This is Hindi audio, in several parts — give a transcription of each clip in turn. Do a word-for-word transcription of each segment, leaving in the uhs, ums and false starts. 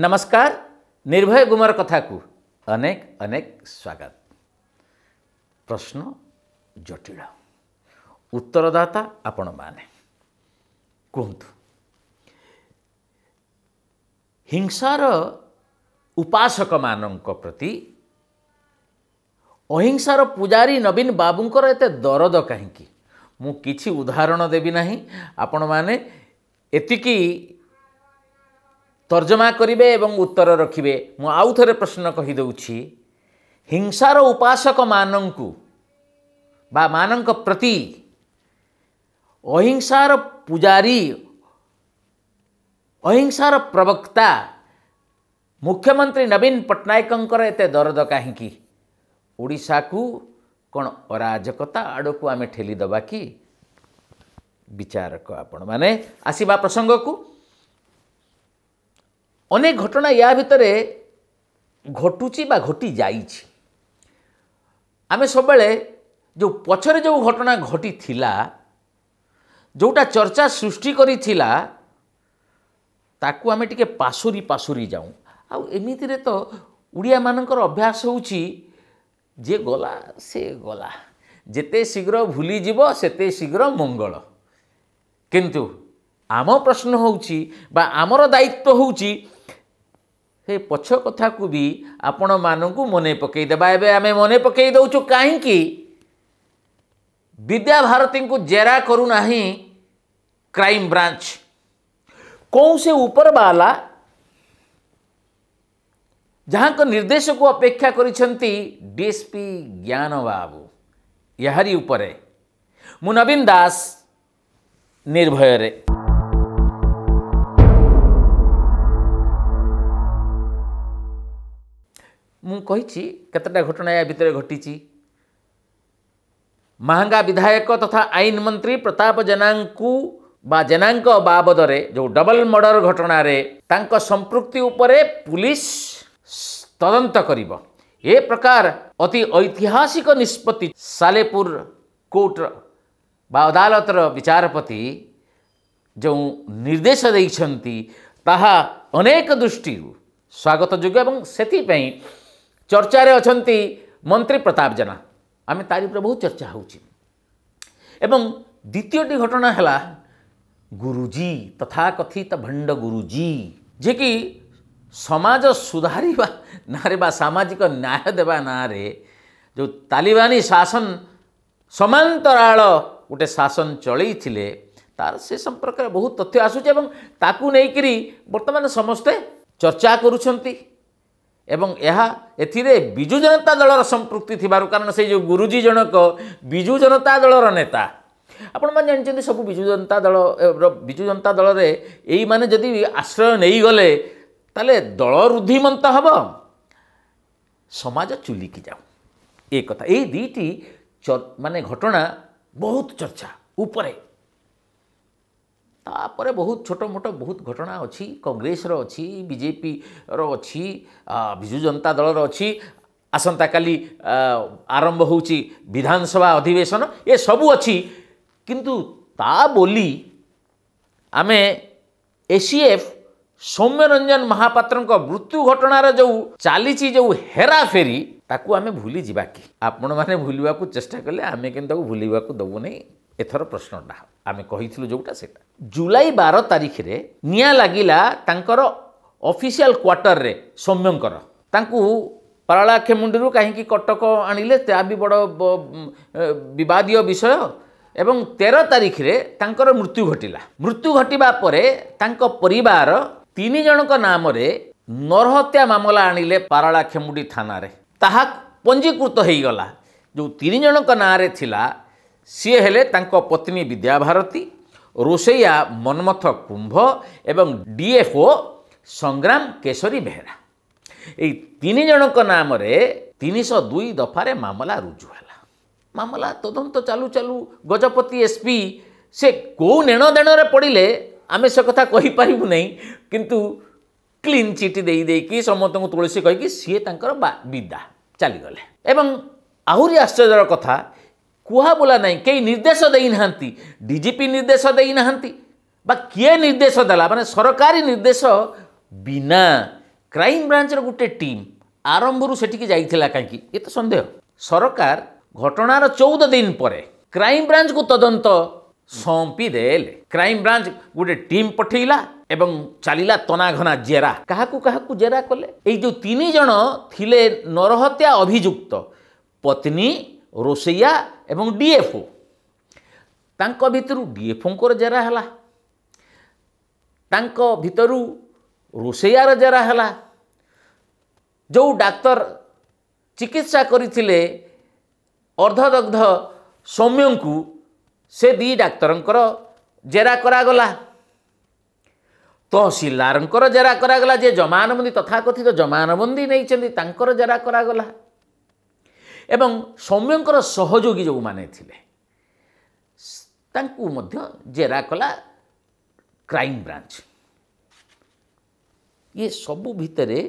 नमस्कार, निर्भय गुमर कथा को अनेक अनेक स्वागत। प्रश्न जटिल, उत्तरदाता आपण माने कहतु। हिंसार उपासक मानक प्रति अहिंसार पुजारी नवीन बाबूंकर एते दरद कहीं। मु किछि उदाहरण देबी नाही, आपण माने एतिकी तर्जमा करिवे एवं उत्तर रखिबे। मु आउ थरे प्रश्न कहि दउछि, हिंसार उपासक मानंकु बा मानंक प्रति अहिंसार पुजारी अहिंसार प्रवक्ता मुख्यमंत्री नवीन पट्टनायकंकर एते दरद कहीं। ओडिशा को कौन अराजकता आड़ को आम ठेली दबा कि विचारक आपण माने आसीबा प्रसंग को। अनेक घटना या भितरे घटुची बा घटी जाइछि। आमे सबले जो पछरे जो घटना घटी थिला, जोटा चर्चा सृष्टि करी थिला, ताकु आमे टिके पासुरी पासुरी जाऊँ। आउ एमिति रे तो उड़िया मानकर अभ्यास होउछि, जे गला से गला, जेते शीघ्र भूली जीवो सेते शीघ्र मंगल। किंतु आम प्रश्न होउछि बा आमर दायित्व होउछि हे पछ कथा को भी आपण मानकु मने पकई देबा। एबे आमे मने पकई दउछु काहे कि विद्याभारती को जेरा करू नाही क्राइम ब्रांच। कौन से ऊपर वाला जहाँ को निर्देश को अपेक्षा करिसेंती डीएसपी ज्ञान बाबू याहरी उपरे मु नवीन दास निर्भय रे मु कहिछि कतटा घटना या भितर घटिछि। महंगा विधायक तथा तो आईन मंत्री प्रताप जेनांकु बा जेनांक बाबद रे जो डबल मर्डर घटना रे तांको संपृक्ति उपरे पुलिस तदंत करिबो। ए प्रकार अति ऐतिहासिक निष्पत्ति सालेपुर कोर्ट बा अदालतर विचारपति जो निर्देश दैछन्ति ताहा अनेक दृष्टि स्वागत योग्य एवं सेति पई चर्चा रे अछन्ति मंत्री प्रताप जेना। आमे तारि पर बहुत चर्चा होउछि। एवं द्वितीयटी घटना हला गुरुजी तथाकथित भंड गुरुजी, जे कि समाज सुधारी बा नारे बा सामाजिक न्याय देवा नारे जो तालिबानी शासन समांतराल गोटे शासन चलई थिले, तार से संपर्क में बहुत तथ्य आसुचे एवं ताकू नेइकरी वर्तमान समस्ते चर्चा करुछंती। एवं यह एथिरे बिजू जनता दलर संपृक्ति थिबारु कारण से जो गुरुजी जनक बिजू जनता दलर नेता। आपण माने जानछन्ती सब बिजू जनता दल बिजू जनता दल रे एई माने जदि आश्रय नेइ गले ताले दल रुद्धिमंत हम समाज चुलिकी जाऊ। ये कथा ये दुईटी माने घटना बहुत चर्चा उपरे। तापरे बहुत छोट मोट बहुत घटना अच्छी कांग्रेस रो अच्छी बीजेपी रो अच्छी बिजू जनता दल रो अच्छी। आसंता काली आरंभ होउची विधानसभा अधिवेशन, ये सबू अच्छी। किंतु ता बोली आमे एसीएफ सौम्यरंजन महापात्र मृत्यु घटनार जो चली जो हेरा फेरी ताकू आमे भूली जीवा कि आपण माने भूलिबा को चेष्टा कले आमे किन ताकू भूलिबा को दबो नै। एथर प्रश्नटा आमे कहिथिलु जोटा सेटा जुलाई बारह तारिख रे निया लागिला तांकर ऑफिशियल क्वार्टर रे सौम्यंकर। तांकू पारलाखेमुंडी रु काहे कि कटक आनिले ता भी बड़ विवादीय विषय। एवं तेरह तारिख रे तांकर मृत्यु घटिला। मृत्यु घटिबा परे तांको परिवार तीन जनक नाम रे नरहत्या मामला आनिले पारलाखेमुंडी थाना रे। ताहा पंजीकृत हो गला। जो तीन जनक ना रे थिला सी हेले तांको पत्नी विद्याभारती, रोसैया मनमथ कुंभ एवं डीएफओ संग्राम केशरी बेहेरा। ए तीन जनक नाम रे तीन सौ दुई दफारे मामला रुजु है। मामला तदंत तो चालू चालू गजपति एसपी से कौ नेण देणरे पड़े आमे से कथा कही पारिबु नै, किंतु क्लीन चिट दे देकी समस्त को तुलसी कहीकि सी तांकर विदा चली गले। एवं आहुरी आश्चर्य कथा कुहा बोला नहीं, कई निर्देश देई नहंती, डीजीपी निर्देश देई नहंती बा किए निर्देश देला माने सरकारी निर्देश बिना क्राइम ब्रांचर गोटे टीम आरंभ सेठी जाइथिला काकी ये तो संदेह सरकार घटनार चौदह दिन पर क्राइम ब्रांच को तदंत सौंपी देले। क्राइम ब्रांच गोटे टीम पठेला एवं चलिला तनाघना जेरा क्या क्या जेरा कले जो तीन जन थिले नरहत्या अभियुक्त पत्नी रोसैया एवं डीएफओ तांको भितरु डीएफओ जेरा हला तांको भितरु रोसैयार जेरा हला जो डाक्तर चिकित्सा करथिले अर्धदग्ध सौम्यंकु से दी डाक्तर जेरा करागला तहसीलदारंकर तो जेरा करागला जे जमानबंदी तथाकथित तो जमानबंदी नहीं तांकर जेरा करागला एवं सौम्यंकर सहयोगी जो माने थिले तांकु मध्य जेरा कला क्राइम ब्रांच। ये सबू भितरे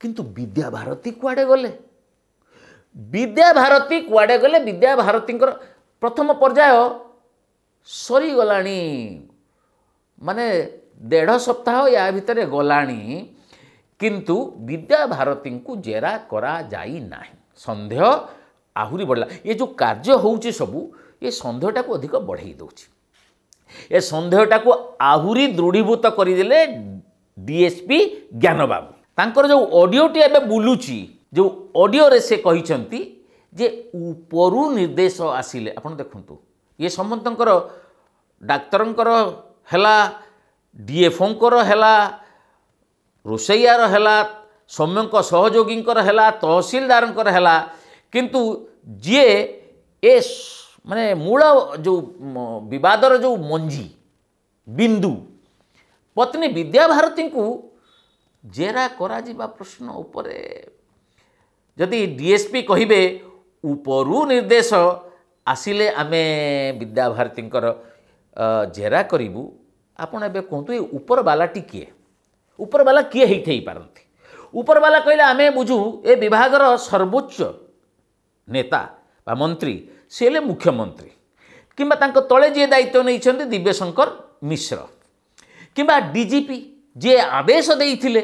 किंतु विद्याभारती कुआडे गले विद्याभारती कुआडे गले विद्याभारती प्रथम पर्याय सरीगला माने डेढ़ सप्ताह या भितरे गलानी किंतु विद्याभारती को जेरा करा जाई नाही संदेह आहुरी बढ़ला। ये जो कार्य होउची सबू ये संदेहटा को अधिक बढ़ाई दोची ये संदेहटा को आहुरी दृढ़ीभूत करदेले डीएसपी ज्ञान बाबू तांकर जो ऑडियोटी एबे बुलुची जो ऑडियो रे से कहिसंती जे उपरु निर्देश आसिले आपण देखंतु ये समंतंकर डाक्तरंकर हला डीएफओंकर हला रोसैयार हला सौम्यंक सहयोगींकर हला तहसीलदारंकर हला किंतु जे ए माने मूल जो विवादर जो मंजी बिंदु पत्नी विद्याभारती को जेरा करा प्रश्न उपरे जदि डीएसपी कहिबे उपरु निर्देश आसिले आमे विद्याभारती जेरा करूँ आपण एबे कहतु उपरवालाटी किए उपरवाला किए होई पारती उपरवाला कहले आमे बुझू ए विभागर सर्वोच्च नेता बा मंत्री सेले मुख्यमंत्री किंबा तांको तले जे दायित्व नहीं दिव्यशंकर मिश्र किंबा डीजीपी जे आदेश देइथिले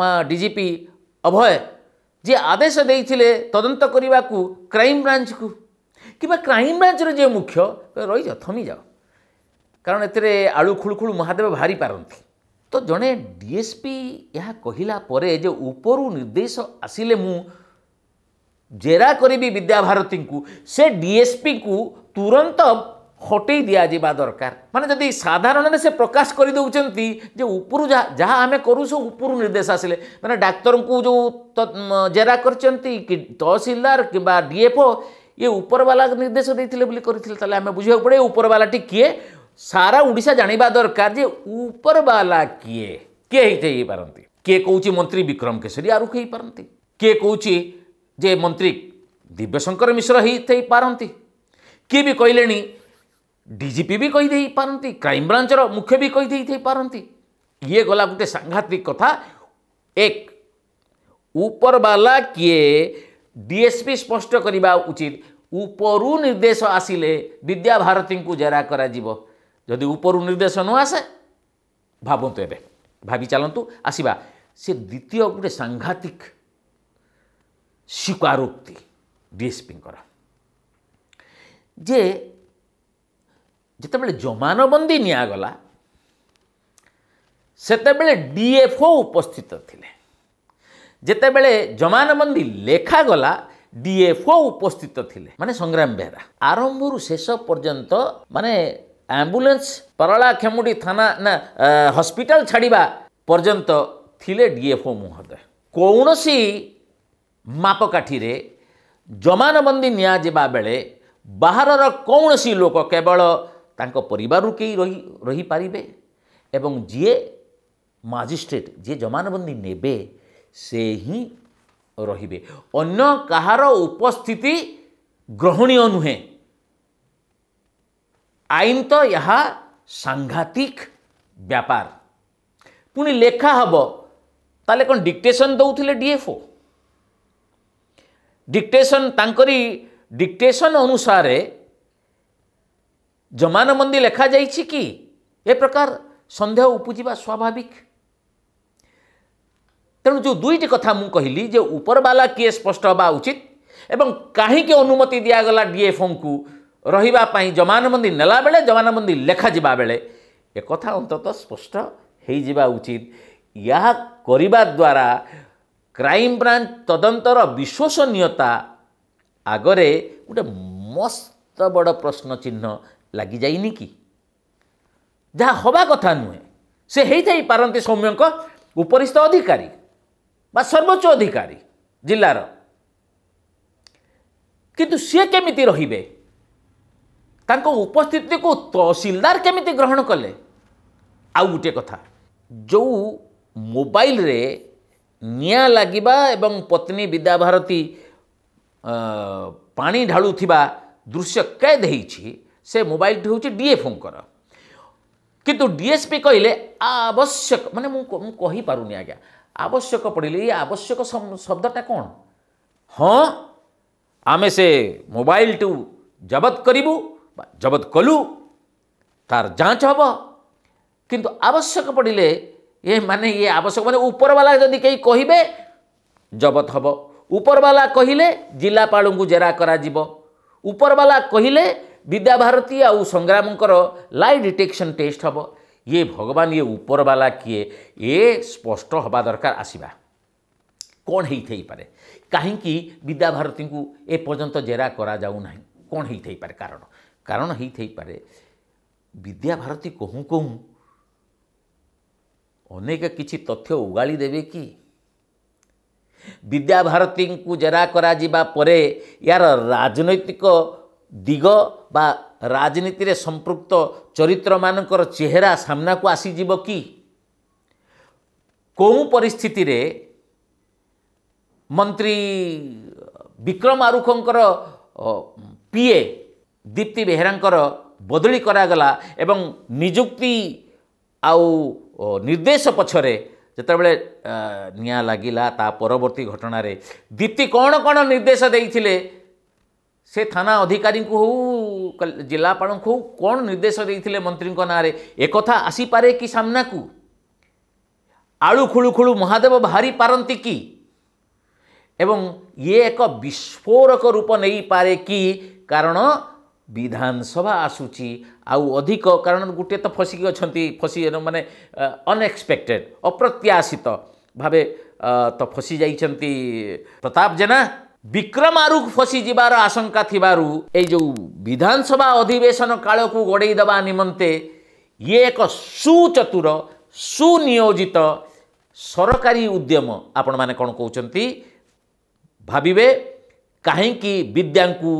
मा डीजीपी अभय जे आदेश देइथिले तदंत करने को क्राइम ब्रांच को किंबा क्राइम ब्रांच रे जे मुख्य रही जा थमी जाओ कारण एतरे आलू खुलखुल महादेव भारी पारंती तो जड़े डीएसपी यह कहला परे जे उपरु निर्देश आसिले मु जेरा करी विद्याभारती को से डीएसपी को तुरंत हटे दिया दरकार माने जदि साधारण से प्रकाश कर करदे जो ऊपर जहाँ आम करूँ ऊपर निर्देश आसिले मैंने डाक्तर को जो जेरा कर तहसीलदार कि डीएफओ ये उपरवाला निर्देश देते आम बुझे पड़े उपरवालाटी किए सारा ओडिशा जाना दरकार जे उपरवाला किए किए ही पारती किए कौच मंत्री बिक्रम केशरी आरुख हो पारती किए कौच जे मंत्री दिव्यशंकर मिश्र ही पारती किए भी कहले डीजीपी भी कही पारती क्राइम ब्रांचर मुख्य भी कही पारती ये गला गोटे सांघातिक कथा एक उपरवाला किए डीएसपी स्पष्ट करवा उचित उपरु निर्देश आसिले विद्याभारती को जेरा करा जीवो जदि उपरु निर्देश न आसे भावतु एबे भाभी चलतु आसवा से द्वितीय गोटे सांघातिक स्वीकारोक्ति डीएसपी जे जितेबले जमानबंदी निगला सेतेबले डीएफओ उपस्थित थिले जितेबले जमानबंदी लेखा गला डीएफओ उपस्थित थिले माने संग्राम बेहरा आरंभ रु शेष पर्यंत माने एम्बुलेंस परालाखेमुंडी थाना ना हॉस्पिटल छाड़ीबा पर्यंत थिले डीएफओ महोदय कौनसी मापकाठी रे जमानबंदी निया जेबा बेले बाहरर कौनसी लोक केवल तांको परिवार के रही रही पारिबे एवं जी मजिस्ट्रेट जी जमानबंदी नेबे से ही रहिबे अन्य कहार उपस्थिति ग्रहणीय नुहे आईन तो यह सांघातिक व्यापार पुनी लेखा हबो ताले कोन डिक्टेशन दउथिले डीएफओ डिक्टेशन तांकरी डिक्टेशन अनुसार जमानबंदी लेखा जाइछि कि ए प्रकार संदेह उपजिबा स्वाभाविक तेणु जो दुईटी कथा मुझे कहली जे उपरवाला किए स्पष्ट होगा उचित एवं कहीं अनुमति दिगला डीएफओ को रही जमानबंदी नेला बेले जमानबंदी लेखा जावा बेले एक कथा अंततः स्पष्ट हो जावा उचित। या करिबा द्वारा क्राइम ब्रांच तदंतर विश्वसनीयता आगरे गोटे मस्त बड़ प्रश्न चिन्ह लगी जाइनि कि जहाँ हवा कथा नुहे से होई पारती सौम्यक उपरिस्थ अधिकारी बा सर्वोच्च अधिकारी जिलार किंतु सी केमिति रहिबे तांको उपस्थिति को तहसीलदार केमिति ग्रहण कले। आउ गोटे कथा जो मोबाइल रे निया लागिबा एवं पत्नी विद्याभारती पानी ढालुथिबा दृश्य कैद होईछि से मोबाइल टी होछि डीएफओंकर किंतु डीएसपी कहले आवश्यक माने मु कहि पारुनी आज्ञा आवश्यक पड़े आवश्यक शब्दटा कौन हाँ आमे से मोबाइल टू जबत करू जबत कलु तार जांच हम किंतु आवश्यक पड़े ये माने ये आवश्यक माने उपरवाला यदि कहीं कहे जबत हम उपरवाला कहले जिलापाल को जेरा कराजिबो उपरवाला कहले विद्याभारती आउ संग्रामंकर लाई डिटेक्शन टेस्ट हम ये भगवान ये उपरवाला किए ये स्पष्ट हवा दरकार आसवा कौन होई पारे कहीं विद्याभारती को ए पर्यंत जेरा करा जाऊ नाही कौन होई पारे कारण कारण होई पारे विद्याभारती कहूँ कहूँ अनेक किसी तथ्य उगाड़ी देवे कि विद्याभारती को जेरा करा जिबा परे यार राजनैतिक दिग बा राजनीति रे संपृक्त चरित्र मानकर चेहरा सामना को आसीजिब कि कौं परिस्थिति रे मंत्री बिक्रम आरुखंकर पीए दीप्ति बेहेरांकर बदली करागला एवं निजुक्ति आउ निर्देश पछरे जेतेबेले निया लागिला ता परवर्ती घटना रे दीप्ति कौन कौन निर्देश देइथिले से थाना अधिकारी को हो जिलापाल को हो कौन निर्देश देइथिले मंत्री ना एक कथा आसी पारे कि सामना को आलू खुलू खुलू महादेव बाहरी पारंती कि एवं ये एक विस्फोरक रूप नहीं पारे कि कारण विधानसभा आसूची आउ अधिक कारण गोटे तो फसिक अच्छा फसी माने अनएक्सपेक्टेड अप्रत्याशित भावे तो फसी जाइछंती प्रताप जेना बिक्रम आरुख फसी जिबार आशंका थिबारु ए जो विधानसभा अधिवेशन काल को गड़े दबा निमंते ये एक सुचतुर सुनियोजित सरकारी उद्यम आपण माने कौन कहते भाविबे कहीं विद्या को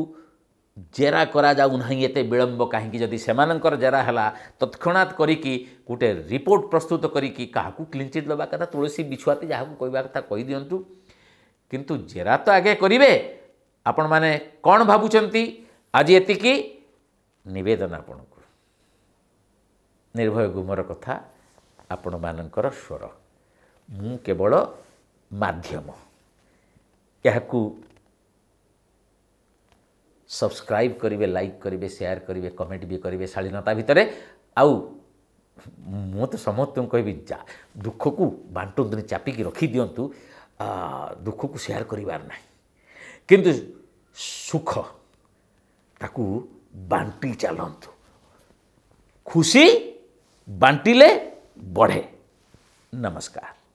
जेरा करा जाऊ नाही एते विलंब कहीं जदि सेमानंकर जेरा हला तत्क्षणात तो करिकी गोटे रिपोर्ट प्रस्तुत करिकी काहाकू क्लीन चिट दबा कथा तुलसी बिछुआती जहाँ कहवा कथा कही दियंतु किंतु जेरा तो आगे करिवे आपण माने कौन भाबुचंती आज एतिकी निवेदन आपणकू निर्भय गुमर कथा आपण मानकर स्वर मु केवल माध्यम याकू सब्सक्राइब करिवे लाइक करिवे शेयर करिवे कमेंट भी करिवे शालीनता भितर आउ मु तो समस्त कहि जा दुख को बांटुंदी चापिकी रखी दियंतु दुख को शेयर करिवार ना किंतु सुख ताकू बांटी चलंतु खुशी बांटिले बढ़े। नमस्कार।